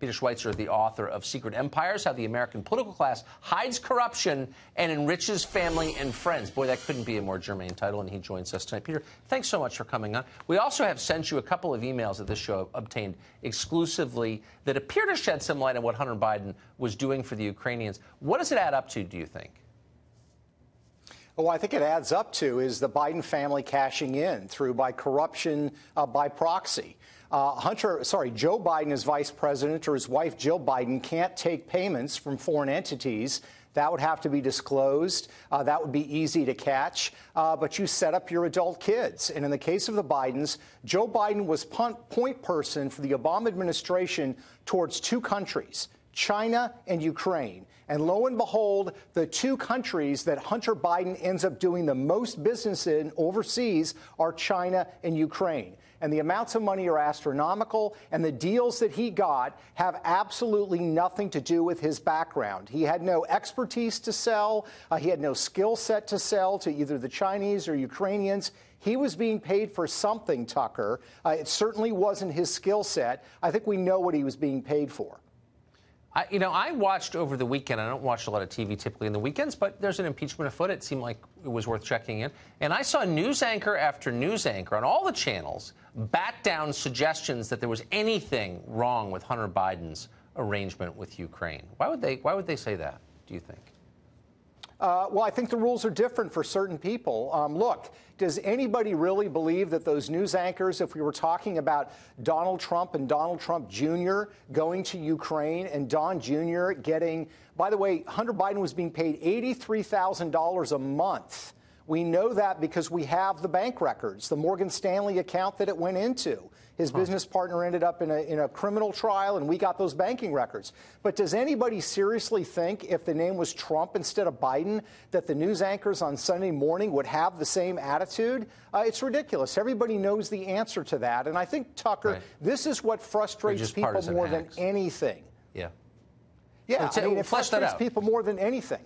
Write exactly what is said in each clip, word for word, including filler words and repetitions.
Peter Schweizer, the author of Secret Empires, How the American Political Class Hides Corruption and Enriches Family and Friends. Boy, that couldn't be a more germane title, and he joins us tonight. Peter, thanks so much for coming on. We also have sent you a couple of emails that this show obtained exclusively that appear to shed some light on what Hunter Biden was doing for the Ukrainians. What does it add up to, do you think? Well, I think it adds up to is the Biden family cashing in through by corruption uh, by proxy. Uh, Hunter, sorry, Joe Biden as vice president, or his wife Jill Biden, can't take payments from foreign entities. That would have to be disclosed. Uh, that would be easy to catch. Uh, but you set up your adult kids. And in the case of the Bidens, Joe Biden was point person for the Obama administration towards two countries, China and Ukraine. And lo and behold, the two countries that Hunter Biden ends up doing the most business in overseas are China and Ukraine. And the amounts of money are astronomical, and the deals that he got have absolutely nothing to do with his background. He had no expertise to sell. Uh, he had no skill set to sell to either the Chinese or Ukrainians. He was being paid for something, Tucker. Uh, it certainly wasn't his skill set. I think we know what he was being paid for. I, you know, I watched over the weekend. I don't watch a lot of T V typically on the weekends, but there's an impeachment afoot. It seemed like it was worth checking in. And I saw news anchor after news anchor on all the channels bat down suggestions that there was anything wrong with Hunter Biden's arrangement with Ukraine. Why would they, why would they say that, do you think? Uh, well, I think the rules are different for certain people. Um, look, does anybody really believe that those news anchors, if we were talking about Donald Trump and Donald Trump Junior going to Ukraine and Don Junior getting, by the way, Hunter Biden was being paid eighty-three thousand dollars a month. We know that because we have the bank records, the Morgan Stanley account that it went into. His huh. business partner ended up in a, in a criminal trial, and we got those banking records. But does anybody seriously think if the name was Trump instead of Biden that the news anchors on Sunday morning would have the same attitude? Uh, it's ridiculous. Everybody knows the answer to that. And I think, Tucker, right. this is what frustrates people more hacks. than anything. Yeah. Yeah, so I mean, it frustrates people more than anything.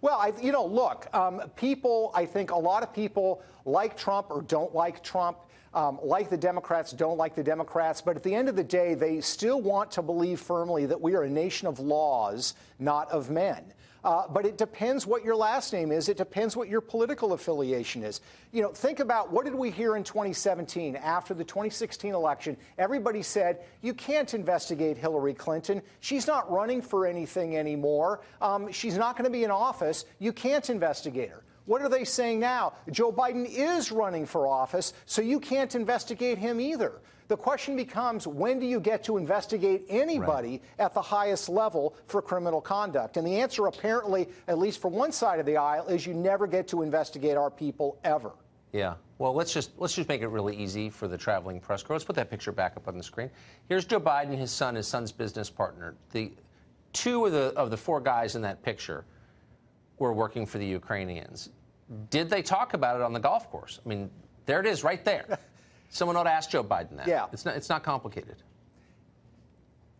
Well, I, you know, look, um, people, I think a lot of people like Trump or don't like Trump, um, like the Democrats, don't like the Democrats. But at the end of the day, they still want to believe firmly that we are a nation of laws, not of men. Uh, but it depends what your last name is. It depends what your political affiliation is. You know, think about what did we hear in twenty seventeen after the twenty sixteen election? Everybody said, you can't investigate Hillary Clinton. She's not running for anything anymore. Um, she's not going to be in office. You can't investigate her. What are they saying now? Joe Biden is running for office, so you can't investigate him either. The question becomes, when do you get to investigate anybody right. at the highest level for criminal conduct? And the answer, apparently, at least for one side of the aisle, is you never get to investigate our people ever. Yeah. Well, let's just let's just make it really easy for the traveling press corps. Let's put that picture back up on the screen. Here's Joe Biden, his son, his son's business partner. The two of the of the four guys in that picture were working for the Ukrainians. Did they talk about it on the golf course? I mean, there it is, right there. Someone ought to ask Joe Biden that. Yeah. It's not, it's not complicated.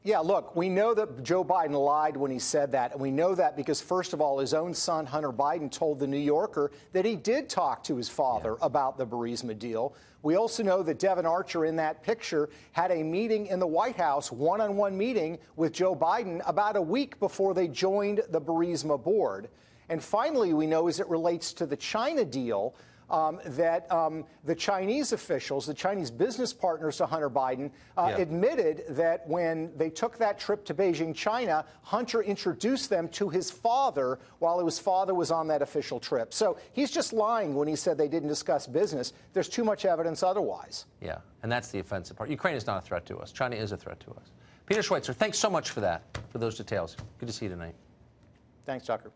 Yeah, look, we know that Joe Biden lied when he said that, and we know that because, first of all, his own son, Hunter Biden, told The New Yorker that he did talk to his father yeah. about the Burisma deal. We also know that Devin Archer in that picture had a meeting in the White House, one-on-one meeting with Joe Biden about a week before they joined the Burisma board. And finally, we know as it relates to the China deal um, that um, the Chinese officials, the Chinese business partners to Hunter Biden, uh, yeah. admitted that when they took that trip to Beijing, China, Hunter introduced them to his father while his father was on that official trip. So he's just lying when he said they didn't discuss business. There's too much evidence otherwise. Yeah, and that's the offensive part. Ukraine is not a threat to us. China is a threat to us. Peter Schweizer, thanks so much for that, for those details. Good to see you tonight. Thanks, Tucker.